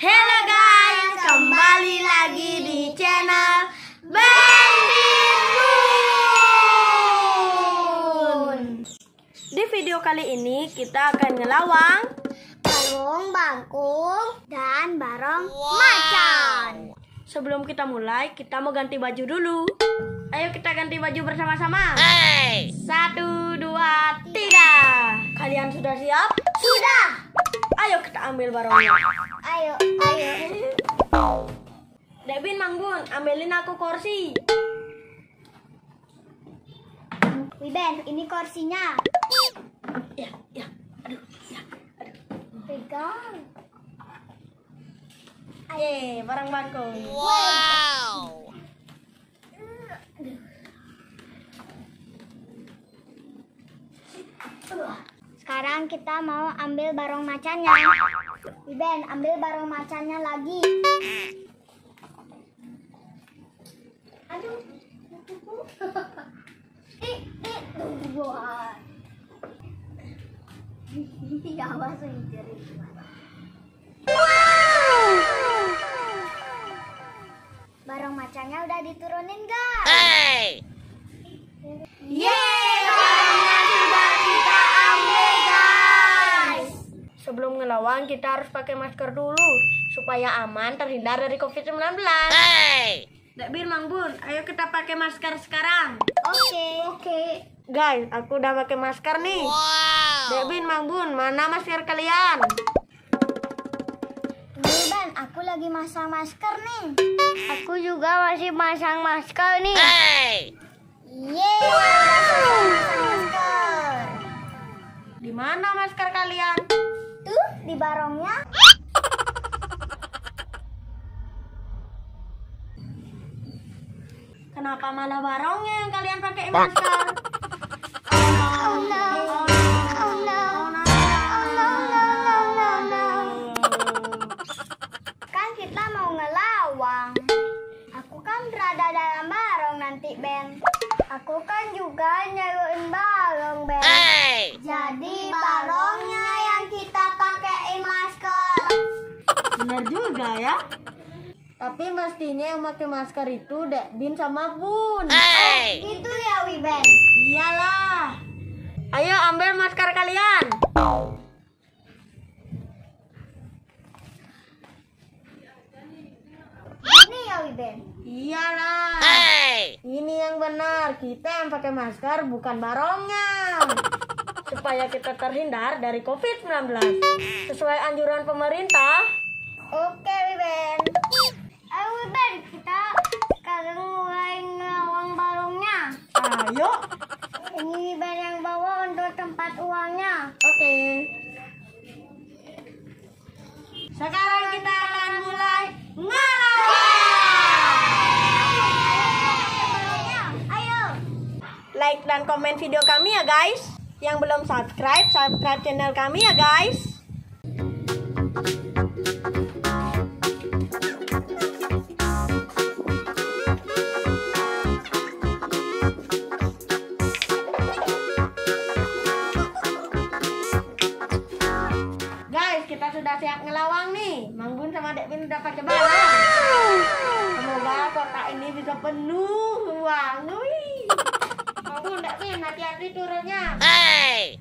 Hello guys, kembali lagi di channel Bandbindbund. Di video kali ini kita akan ngelawang Barong Bangkung dan Barong Macan. Sebelum kita mulai, kita mau ganti baju dulu. Ayo kita ganti baju bersama-sama. Hey. 1, 2, 3. Kalian sudah siap? Sudah. Ayo kita ambil barongnya. Ayo. Debin, Manggun, ambilin aku kursi. Wiben, ini kursinya. Ya. Aduh. Pegang. Ayo, barang Bangkung. Wow. Sekarang kita mau ambil barong macannya. Wiben, ambil barong macannya lagi. Aduh. Barong macannya udah diturunin, guys. Hey. Yeay! Sebelum ngelawang, kita harus pakai masker dulu supaya aman terhindar dari COVID-19. Hey! Dekbin, Mangbun, ayo kita pakai masker sekarang. Oke. Guys, aku udah pakai masker nih. Wow. Dekbin, Mangbun, mana masker kalian? Wiben, aku lagi masang masker nih. Aku juga masih masang masker nih. Hey! Yeay! Wow. Masang masker. Di mana masker kalian? Di barongnya. Kenapa malah barongnya yang kalian pakai masker? Kan kita mau ngelawang. Aku kan berada dalam barong nanti, Ben. Aku kan juga nyeruin barong, Ben. Hey. Jadi barongnya yang kita pakai masker. Benar juga ya. Tapi mestinya yang pakai masker itu Dekbin sama Bun. Hey. Gitu ya, Wiben. Iyalah. Ayo ambil masker kalian. Ini ya, Wiben. Iyalah. Hey. Ini yang benar. Kita yang pakai masker, bukan barongnya. Supaya kita terhindar dari COVID-19 sesuai anjuran pemerintah. Oke, Wiben. Ayo, Wiben, kita sekarang mulai ngelawang barongnya. Ayo. Ini Wiben yang bawa untuk tempat uangnya. Oke. Sekarang kita akan mulai ngelawang. Ayo. Like dan komen video kami ya, guys. Yang belum subscribe channel kami ya, guys. Guys, kita sudah siap ngelawang nih. Mangbun sama Dekbin udah pakai barang. Wow. Semoga kotak ini bisa penuh uang. Mangbun, Dekbin, hati-hati turunnya. Hey.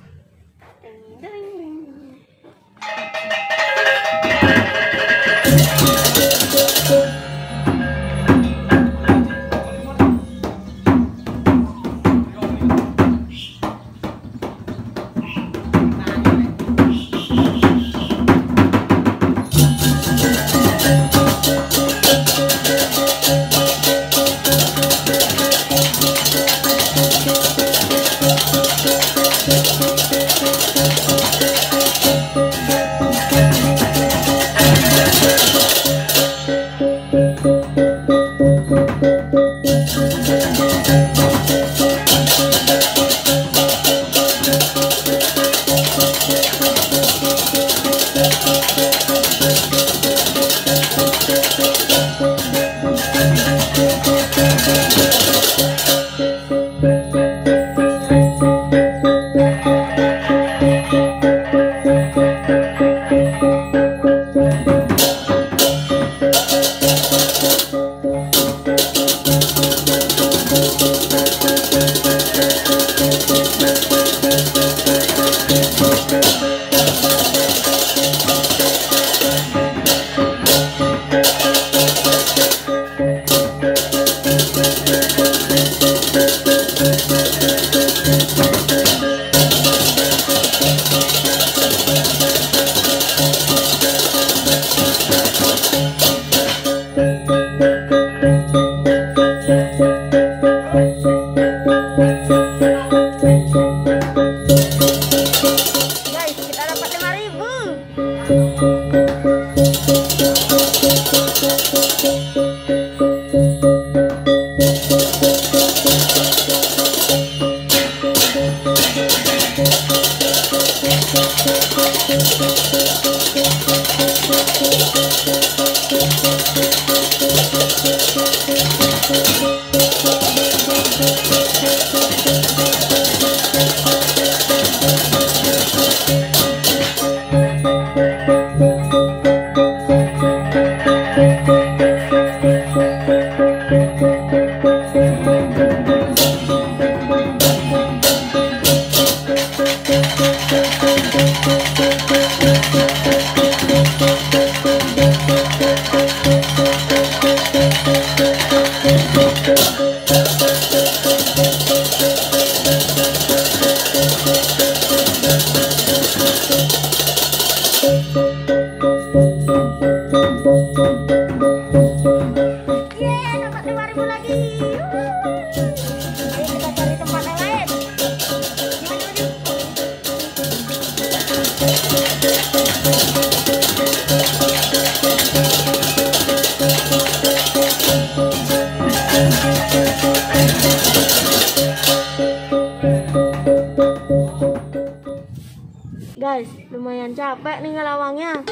Guys, lumayan capek nih ngelawangnya,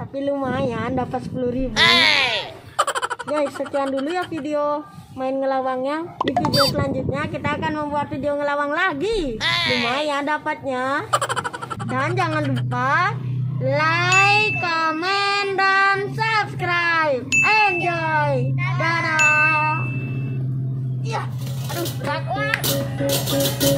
tapi lumayan dapat 10.000. Guys, sekian dulu ya video main ngelawangnya. Di video selanjutnya kita akan membuat video ngelawang lagi, lumayan dapatnya. Dan jangan lupa like, comment, dan subscribe. Enjoy. Dadah. Iya, aduh berat.